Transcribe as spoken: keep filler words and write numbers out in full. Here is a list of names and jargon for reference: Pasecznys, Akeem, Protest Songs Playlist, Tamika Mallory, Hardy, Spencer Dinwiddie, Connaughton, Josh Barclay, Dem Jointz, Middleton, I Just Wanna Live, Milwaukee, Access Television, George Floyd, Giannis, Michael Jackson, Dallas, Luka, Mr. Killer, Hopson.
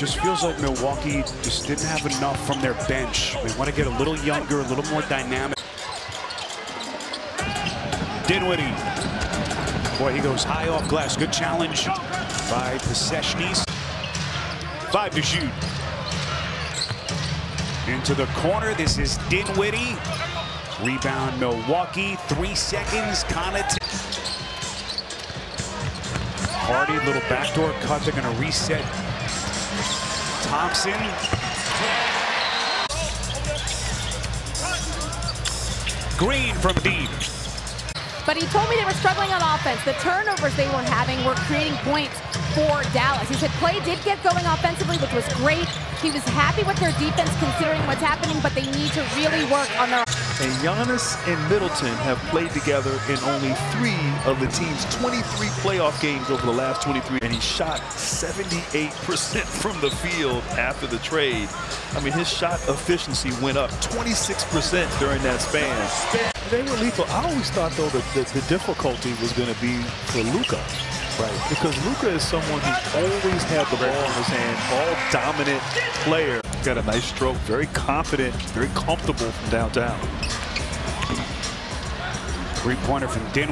just feels like Milwaukee just didn't have enough from their bench. They want to get a little younger, a little more dynamic. Dinwiddie. Boy, he goes high off glass. Good challenge by Pasecznys. Five to shoot. Into the corner. This is Dinwiddie. Rebound Milwaukee. Three seconds. Connaughton. Hardy, little backdoor cut. They're going to reset. Hopson. Green from deep. But he told me they were struggling on offense. The turnovers they were having were creating points for Dallas. He said play did get going offensively, which was great. He was happy with their defense considering what's happening, but they need to really work on their... And Giannis and Middleton have played together in only three of the team's twenty-three playoff games over the last twenty-three. And he shot seventy-eight percent from the field after the trade. I mean, his shot efficiency went up twenty-six percent during that span. They were lethal. I always thought, though, that the, the difficulty was going to be for Luka. Right. Because Luka is someone who's always had the ball in his hand, ball-dominant player. Got a nice stroke, very confident, very comfortable from downtown. Three-pointer from Dinwiddie.